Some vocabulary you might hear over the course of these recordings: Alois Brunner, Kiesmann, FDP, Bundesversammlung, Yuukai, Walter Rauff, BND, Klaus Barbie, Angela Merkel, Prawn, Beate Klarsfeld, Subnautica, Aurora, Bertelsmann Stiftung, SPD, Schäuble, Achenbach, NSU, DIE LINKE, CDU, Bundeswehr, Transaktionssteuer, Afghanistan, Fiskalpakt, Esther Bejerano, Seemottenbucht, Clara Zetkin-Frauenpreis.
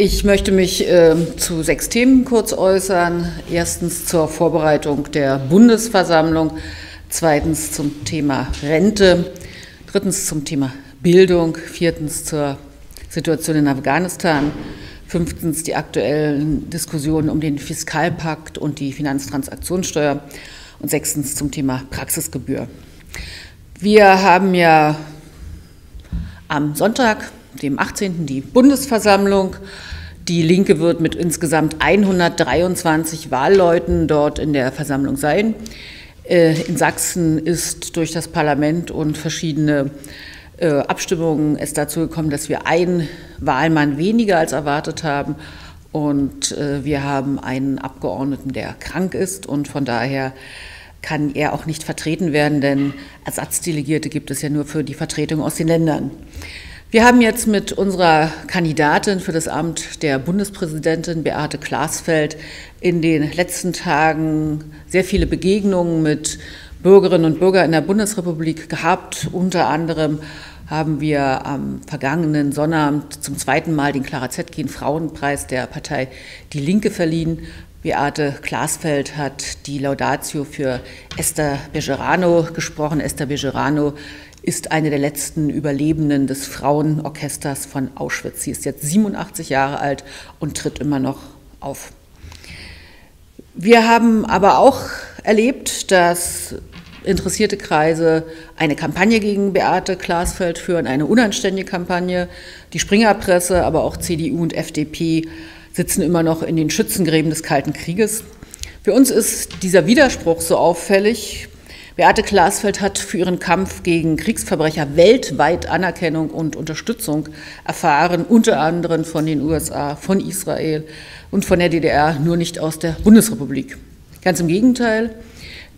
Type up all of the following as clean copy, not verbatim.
Ich möchte mich zu 6 Themen kurz äußern. Erstens zur Vorbereitung der Bundesversammlung, zweitens zum Thema Rente, drittens zum Thema Bildung, viertens zur Situation in Afghanistan, fünftens die aktuellen Diskussionen um den Fiskalpakt und die Finanztransaktionssteuer und sechstens zum Thema Praxisgebühr. Wir haben ja am Sonntag, dem 18. die Bundesversammlung. Die Linke wird mit insgesamt 123 Wahlleuten dort in der Versammlung sein. In Sachsen ist durch das Parlament und verschiedene Abstimmungen es dazu gekommen, dass wir einen Wahlmann weniger als erwartet haben. Und wir haben einen Abgeordneten, der krank ist, und von daher kann er auch nicht vertreten werden, denn Ersatzdelegierte gibt es ja nur für die Vertretung aus den Ländern. Wir haben jetzt mit unserer Kandidatin für das Amt der Bundespräsidentin, Beate Klarsfeld, in den letzten Tagen sehr viele Begegnungen mit Bürgerinnen und Bürgern in der Bundesrepublik gehabt. Unter anderem haben wir am vergangenen Sonnabend zum zweiten Mal den Clara Zetkin-Frauenpreis der Partei DIE LINKE verliehen. Beate Klarsfeld hat die Laudatio für Esther Bejerano gesprochen. Esther Bejerano ist eine der letzten Überlebenden des Frauenorchesters von Auschwitz. Sie ist jetzt 87 Jahre alt und tritt immer noch auf. Wir haben aber auch erlebt, dass interessierte Kreise eine Kampagne gegen Beate Klarsfeld führen, eine unanständige Kampagne. Die Springerpresse, aber auch CDU und FDP sitzen immer noch in den Schützengräben des Kalten Krieges. Für uns ist dieser Widerspruch so auffällig. Beate Klarsfeld hat für ihren Kampf gegen Kriegsverbrecher weltweit Anerkennung und Unterstützung erfahren, unter anderem von den USA, von Israel und von der DDR, nur nicht aus der Bundesrepublik. Ganz im Gegenteil,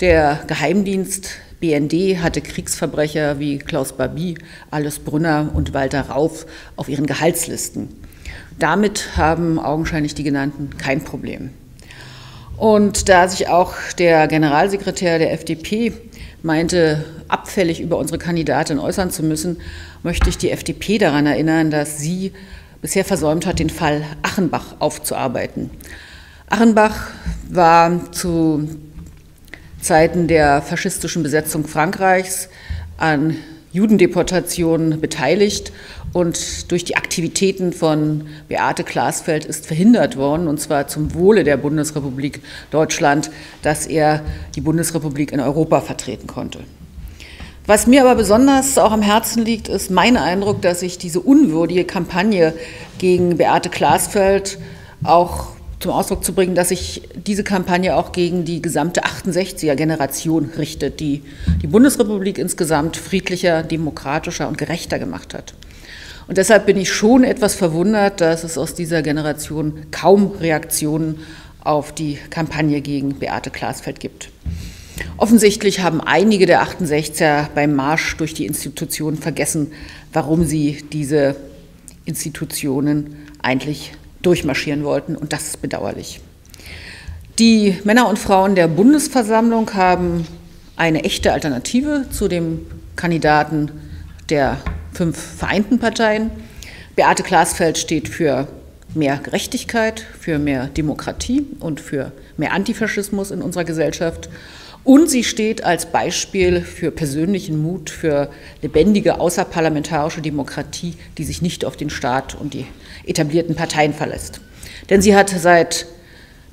der Geheimdienst BND hatte Kriegsverbrecher wie Klaus Barbie, Alois Brunner und Walter Rauff auf ihren Gehaltslisten. Damit haben augenscheinlich die Genannten kein Problem. Und da sich auch der Generalsekretär der FDP meinte, abfällig über unsere Kandidatin äußern zu müssen, möchte ich die FDP daran erinnern, dass sie bisher versäumt hat, den Fall Achenbach aufzuarbeiten. Achenbach war zu Zeiten der faschistischen Besetzung Frankreichs an Judendeportationen beteiligt und durch die Aktivitäten von Beate Klarsfeld ist verhindert worden, und zwar zum Wohle der Bundesrepublik Deutschland, dass er die Bundesrepublik in Europa vertreten konnte. Was mir aber besonders auch am Herzen liegt, ist mein Eindruck, dass sich diese unwürdige Kampagne gegen Beate Klarsfeld auch zum Ausdruck zu bringen, dass sich diese Kampagne auch gegen die gesamte 68er-Generation richtet, die die Bundesrepublik insgesamt friedlicher, demokratischer und gerechter gemacht hat. Und deshalb bin ich schon etwas verwundert, dass es aus dieser Generation kaum Reaktionen auf die Kampagne gegen Beate Klarsfeld gibt. Offensichtlich haben einige der 68er beim Marsch durch die Institutionen vergessen, warum sie diese Institutionen eigentlich durchmarschieren wollten, und das ist bedauerlich. Die Männer und Frauen der Bundesversammlung haben eine echte Alternative zu dem Kandidaten der 5 vereinten Parteien. Beate Klarsfeld steht für mehr Gerechtigkeit, für mehr Demokratie und für mehr Antifaschismus in unserer Gesellschaft. Und sie steht als Beispiel für persönlichen Mut, für lebendige außerparlamentarische Demokratie, die sich nicht auf den Staat und die etablierten Parteien verlässt. Denn sie hat seit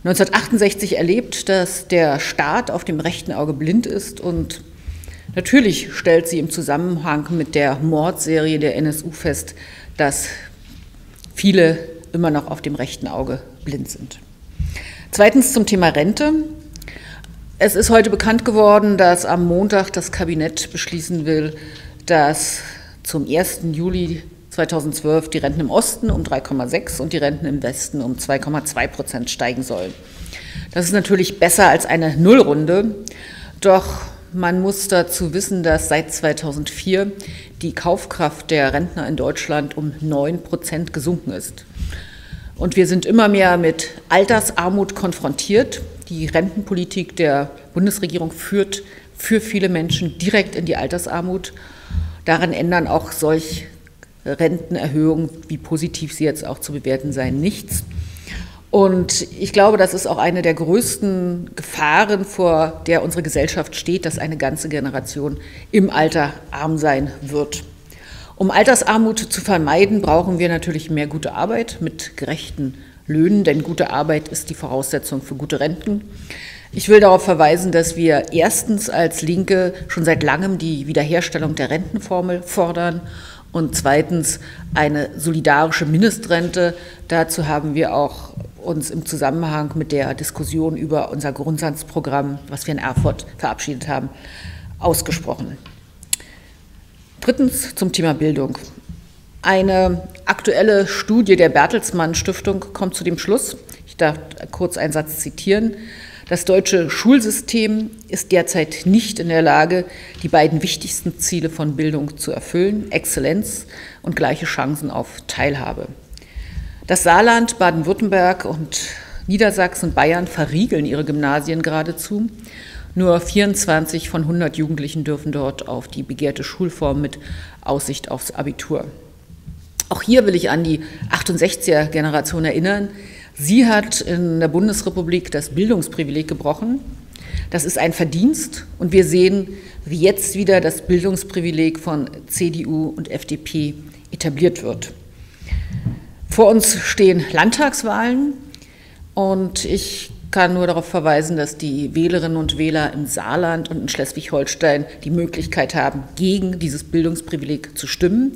1968 erlebt, dass der Staat auf dem rechten Auge blind ist, und natürlich stellt sie im Zusammenhang mit der Mordserie der NSU fest, dass viele immer noch auf dem rechten Auge blind sind. Zweitens zum Thema Rente. Es ist heute bekannt geworden, dass am Montag das Kabinett beschließen will, dass zum 1. Juli 2012 die Renten im Osten um 3,6 und die Renten im Westen um 2,2% steigen sollen. Das ist natürlich besser als eine Nullrunde, doch man muss dazu wissen, dass seit 2004 die Kaufkraft der Rentner in Deutschland um 9% gesunken ist. Und wir sind immer mehr mit Altersarmut konfrontiert. Die Rentenpolitik der Bundesregierung führt für viele Menschen direkt in die Altersarmut. Daran ändern auch solch Rentenerhöhungen, wie positiv sie jetzt auch zu bewerten seien, nichts. Und ich glaube, das ist auch eine der größten Gefahren, vor der unsere Gesellschaft steht, dass eine ganze Generation im Alter arm sein wird. Um Altersarmut zu vermeiden, brauchen wir natürlich mehr gute Arbeit mit gerechten Löhnen, denn gute Arbeit ist die Voraussetzung für gute Renten. Ich will darauf verweisen, dass wir erstens als Linke schon seit langem die Wiederherstellung der Rentenformel fordern und zweitens eine solidarische Mindestrente. Dazu haben wir auch uns im Zusammenhang mit der Diskussion über unser Grundsatzprogramm, was wir in Erfurt verabschiedet haben, ausgesprochen. Drittens zum Thema Bildung. Eine aktuelle Studie der Bertelsmann Stiftung kommt zu dem Schluss, ich darf kurz einen Satz zitieren: Das deutsche Schulsystem ist derzeit nicht in der Lage, die beiden wichtigsten Ziele von Bildung zu erfüllen, Exzellenz und gleiche Chancen auf Teilhabe. Das Saarland, Baden-Württemberg und Niedersachsen und Bayern verriegeln ihre Gymnasien geradezu. Nur 24 von 100 Jugendlichen dürfen dort auf die begehrte Schulform mit Aussicht aufs Abitur. Auch hier will ich an die 68er-Generation erinnern. Sie hat in der Bundesrepublik das Bildungsprivileg gebrochen. Das ist ein Verdienst und wir sehen, wie jetzt wieder das Bildungsprivileg von CDU und FDP etabliert wird. Vor uns stehen Landtagswahlen und ich kann nur darauf verweisen, dass die Wählerinnen und Wähler im Saarland und in Schleswig-Holstein die Möglichkeit haben, gegen dieses Bildungsprivileg zu stimmen,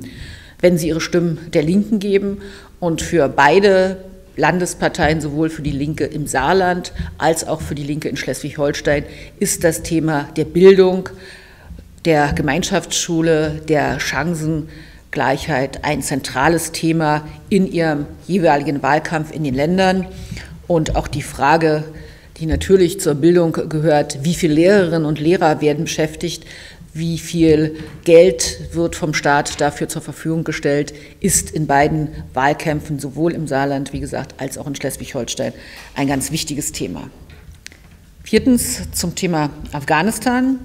wenn sie ihre Stimmen der Linken geben, und für beide Landesparteien, sowohl für die Linke im Saarland als auch für die Linke in Schleswig-Holstein, ist das Thema der Bildung, der Gemeinschaftsschule, der Chancengleichheit ein zentrales Thema in ihrem jeweiligen Wahlkampf in den Ländern. Und auch die Frage, die natürlich zur Bildung gehört, wie viele Lehrerinnen und Lehrer werden beschäftigt, wie viel Geld wird vom Staat dafür zur Verfügung gestellt, ist in beiden Wahlkämpfen, sowohl im Saarland, wie gesagt, als auch in Schleswig-Holstein, ein ganz wichtiges Thema. Viertens zum Thema Afghanistan.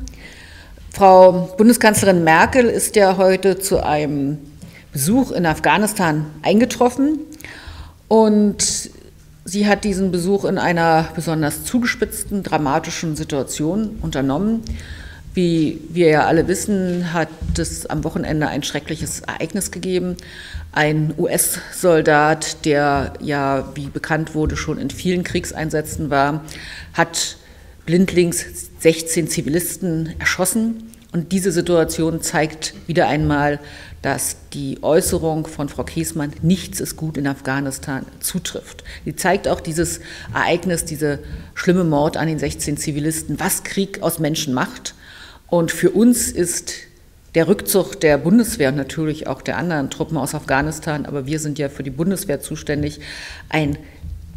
Frau Bundeskanzlerin Merkel ist ja heute zu einem Besuch in Afghanistan eingetroffen und sie hat diesen Besuch in einer besonders zugespitzten, dramatischen Situation unternommen. Wie wir ja alle wissen, hat es am Wochenende ein schreckliches Ereignis gegeben. Ein US-Soldat, der ja, wie bekannt wurde, schon in vielen Kriegseinsätzen war, hat blindlings 16 Zivilisten erschossen. Und diese Situation zeigt wieder einmal, dass die Äußerung von Frau Kiesmann, nichts ist gut in Afghanistan, zutrifft. Sie zeigt auch dieses Ereignis, diese schlimme Mord an den 16 Zivilisten, was Krieg aus Menschen macht. Und für uns ist der Rückzug der Bundeswehr und natürlich auch der anderen Truppen aus Afghanistan, aber wir sind ja für die Bundeswehr zuständig, ein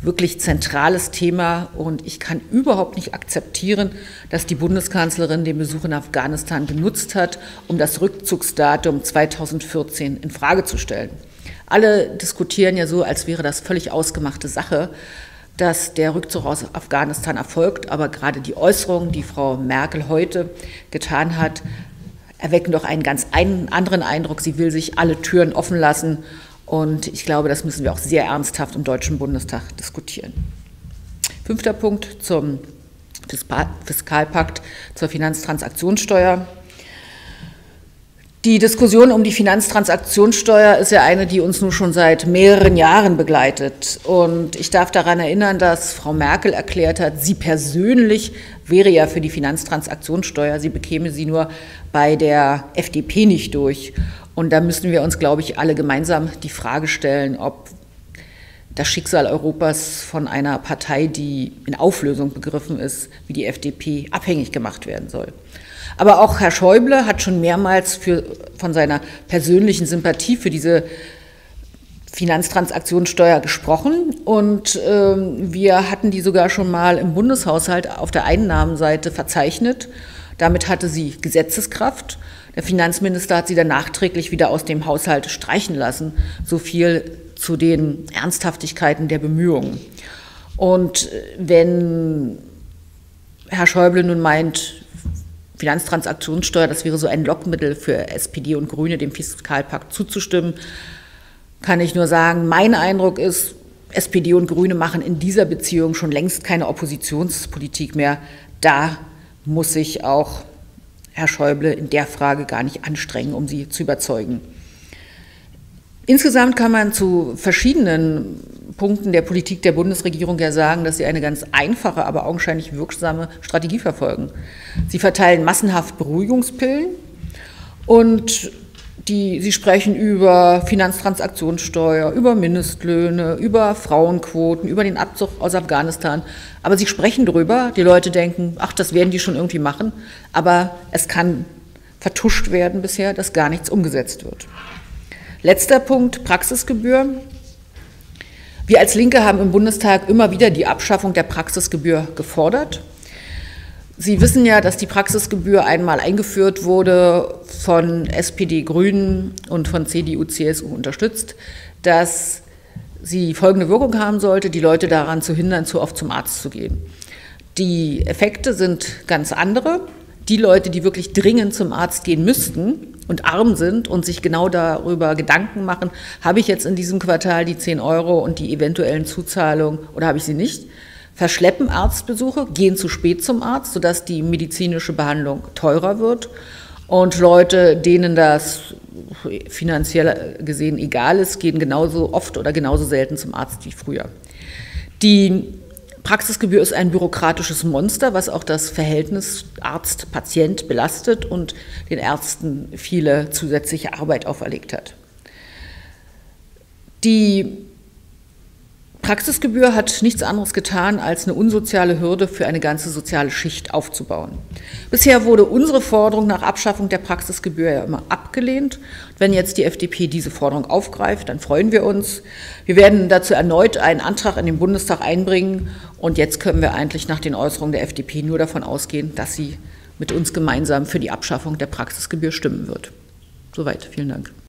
wirklich zentrales Thema. Und ich kann überhaupt nicht akzeptieren, dass die Bundeskanzlerin den Besuch in Afghanistan genutzt hat, um das Rückzugsdatum 2014 in Frage zu stellen. Alle diskutieren ja so, als wäre das völlig ausgemachte Sache, dass der Rückzug aus Afghanistan erfolgt, aber gerade die Äußerungen, die Frau Merkel heute getan hat, erwecken doch einen ganz anderen Eindruck. Sie will sich alle Türen offen lassen und ich glaube, das müssen wir auch sehr ernsthaft im Deutschen Bundestag diskutieren. Fünfter Punkt zum Fiskalpakt, zur Finanztransaktionssteuer. Die Diskussion um die Finanztransaktionssteuer ist ja eine, die uns nun schon seit mehreren Jahren begleitet. Und ich darf daran erinnern, dass Frau Merkel erklärt hat, sie persönlich wäre ja für die Finanztransaktionssteuer, sie bekäme sie nur bei der FDP nicht durch. Und da müssen wir uns, glaube ich, alle gemeinsam die Frage stellen, ob das Schicksal Europas von einer Partei, die in Auflösung begriffen ist, wie die FDP, abhängig gemacht werden soll. Aber auch Herr Schäuble hat schon mehrmals von seiner persönlichen Sympathie für diese Finanztransaktionssteuer gesprochen. Und wir hatten die sogar schon mal im Bundeshaushalt auf der Einnahmenseite verzeichnet. Damit hatte sie Gesetzeskraft. Der Finanzminister hat sie dann nachträglich wieder aus dem Haushalt streichen lassen. So viel zu den Ernsthaftigkeiten der Bemühungen. Und wenn Herr Schäuble nun meint, Finanztransaktionssteuer, das wäre so ein Lockmittel für SPD und Grüne, dem Fiskalpakt zuzustimmen, kann ich nur sagen, mein Eindruck ist, SPD und Grüne machen in dieser Beziehung schon längst keine Oppositionspolitik mehr. Da muss sich auch Herr Schäuble in der Frage gar nicht anstrengen, um sie zu überzeugen. Insgesamt kann man zu verschiedenen Punkten der Politik der Bundesregierung ja sagen, dass sie eine ganz einfache, aber augenscheinlich wirksame Strategie verfolgen. Sie verteilen massenhaft Beruhigungspillen und sie sprechen über Finanztransaktionssteuer, über Mindestlöhne, über Frauenquoten, über den Abzug aus Afghanistan. Aber sie sprechen darüber, die Leute denken, ach, das werden die schon irgendwie machen. Aber es kann vertuscht werden bisher, dass gar nichts umgesetzt wird. Letzter Punkt, Praxisgebühr. Wir als Linke haben im Bundestag immer wieder die Abschaffung der Praxisgebühr gefordert. Sie wissen ja, dass die Praxisgebühr einmal eingeführt wurde von SPD, Grünen und von CDU, CSU unterstützt, dass sie folgende Wirkung haben sollte, die Leute daran zu hindern, zu oft zum Arzt zu gehen. Die Effekte sind ganz andere. Die Leute, die wirklich dringend zum Arzt gehen müssten und arm sind und sich genau darüber Gedanken machen, habe ich jetzt in diesem Quartal die 10 Euro und die eventuellen Zuzahlungen oder habe ich sie nicht? Verschleppen Arztbesuche, gehen zu spät zum Arzt, sodass die medizinische Behandlung teurer wird und Leute, denen das finanziell gesehen egal ist, gehen genauso oft oder genauso selten zum Arzt wie früher. Die Praxisgebühr ist ein bürokratisches Monster, was auch das Verhältnis Arzt-Patient belastet und den Ärzten viele zusätzliche Arbeit auferlegt hat. Die Praxisgebühr hat nichts anderes getan, als eine unsoziale Hürde für eine ganze soziale Schicht aufzubauen. Bisher wurde unsere Forderung nach Abschaffung der Praxisgebühr ja immer abgelehnt. Wenn jetzt die FDP diese Forderung aufgreift, dann freuen wir uns. Wir werden dazu erneut einen Antrag in den Bundestag einbringen und jetzt können wir eigentlich nach den Äußerungen der FDP nur davon ausgehen, dass sie mit uns gemeinsam für die Abschaffung der Praxisgebühr stimmen wird. Soweit, vielen Dank.